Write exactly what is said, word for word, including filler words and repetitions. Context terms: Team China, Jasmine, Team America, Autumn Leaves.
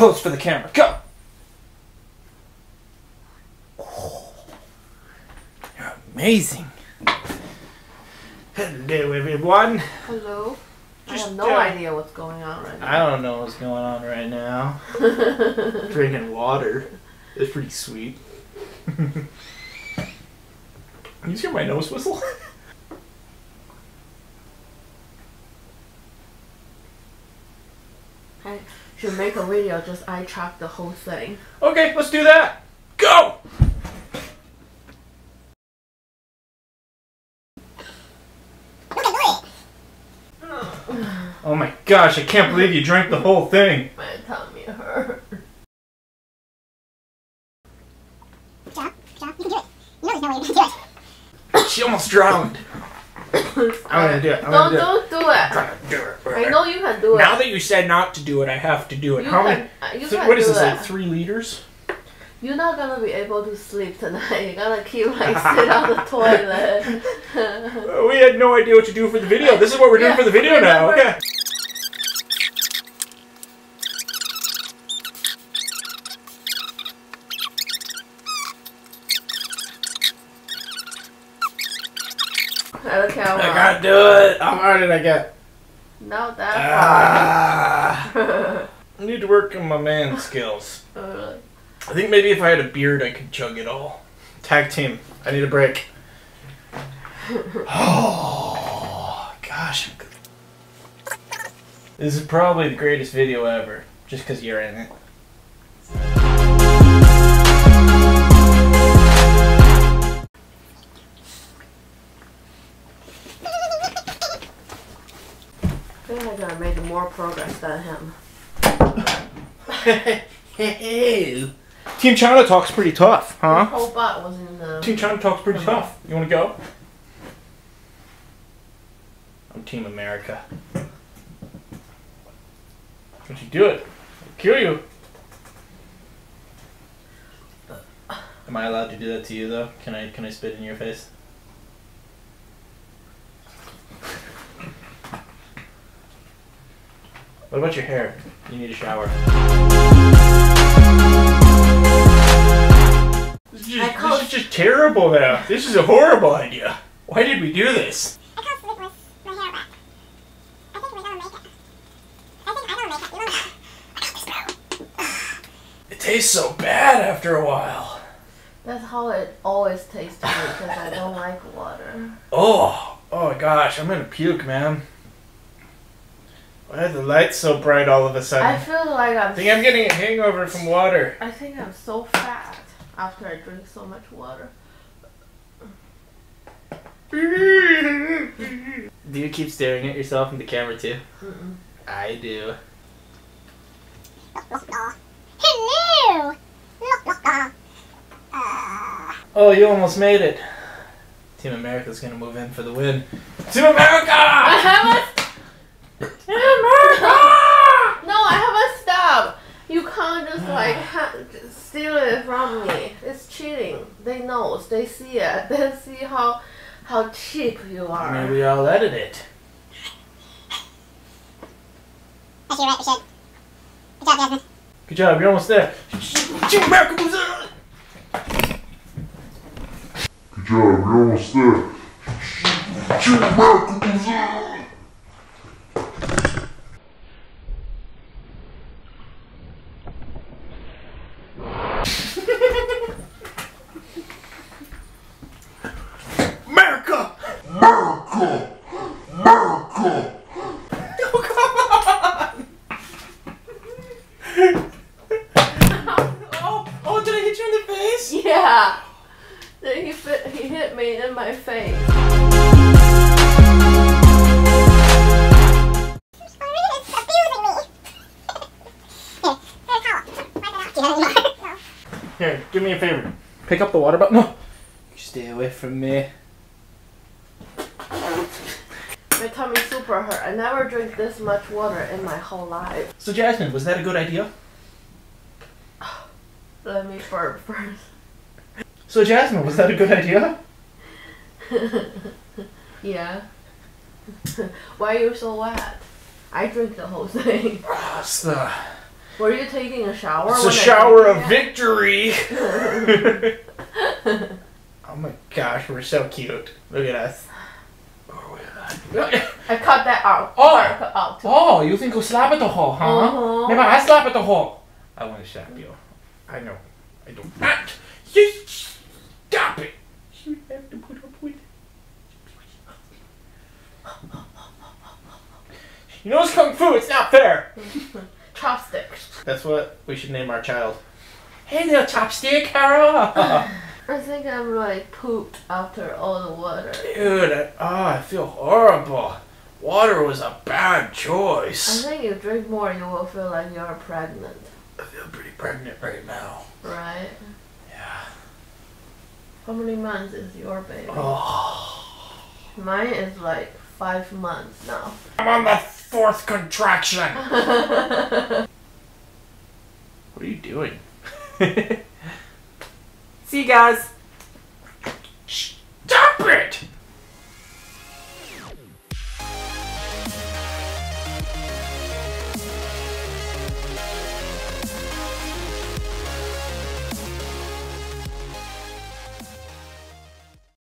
Pose for the camera. Go! Oh, you're amazing. Hello, everyone. Hello. Just, I have no uh, idea what's going on right now. I don't know what's going on right now. Drinking water. It's pretty sweet. Can you hear my nose whistle? I should make a video, just eye track the whole thing. Okay, let's do that! Go! Oh my gosh, I can't believe you drank the whole thing! My tummy hurt. She almost drowned. I'm gonna do it. I'm don't, gonna do, don't it. do it. I'm gonna do it. I know you can do it. Now that you said not to do it, I have to do it. You How can, many? You th can what do is this? It. Like three liters? You're not gonna be able to sleep tonight. You're gonna keep like sit on the toilet. We had no idea what to do for the video. This is what we're doing yeah, for the video remember. now. Okay. I can't do it. How hard did I get? Not that hard. Ah, I need to work on my man skills. Oh, really? I think maybe if I had a beard, I could chug it all. Tag team. I need a break. Oh, gosh. This is probably the greatest video ever, just because you're in it. I think I gotta make more progress than him. Hey. Team China talks pretty tough, huh? The whole bot was in the... Team China talks pretty uh-huh. tough. You wanna go? I'm Team America. Don't you do it? I'll kill you. Am I allowed to do that to you though? Can I can I spit in your face? What about your hair? You need a shower. This is just, this is just terrible now. This is a horrible idea. Why did we do this? I can't sleep with my hair back. I think we're gonna make it. I think I'm gonna make it. I got this now. It tastes so bad after a while. That's how it always tastes to me because I don't like water. Oh, oh gosh, I'm gonna puke, man. Why are the lights so bright all of a sudden? I feel like I'm... I think I'm getting a hangover from water. I think I'm so fat after I drink so much water. Do you keep staring at yourself in the camera too? Mm-mm. I do. Hello! Oh, you almost made it. Team America's gonna move in for the win. Team America! I haven't... Steal it from me. It's cheating. They know. They see it. They see how how cheap you are. Maybe I'll edit it. Actually, right, we should. Good job, Jasmine. Good job. You're almost there. Team America moves on. Good job. You're almost there. Team America moves on. Yeah, he, fit, he hit me in my face. Here, do me a favor. Pick up the water bottle. No, stay away from me. My tummy super hurt. I never drink this much water in my whole life. So Jasmine, was that a good idea? Let me burp first. So Jasmine, was that a good idea? Yeah. Why are you so wet? I drink the whole thing. Oh, it's the Were you taking a shower? It's a shower of victory. Oh my gosh, we're so cute. Look at us. I cut that out. Oh, out. Oh, you think you slap at the hole, huh? Uh-huh. Maybe I slap at the hole. I want to slap you. I know. I do not. You stop it. You have to put up with it. You know it's kung fu. It's not fair. Chopsticks. That's what we should name our child. Hey, little chopstick, Hera. I think I'm like pooped after all the water. Dude, I, oh, I feel horrible. Water was a bad choice. I think if you drink more, you will feel like you're pregnant. I feel pretty pregnant right now. Right? Yeah. How many months is your baby? Oh. Mine is like five months now. I'm on the fourth contraction. What are you doing? See you guys. Stop it!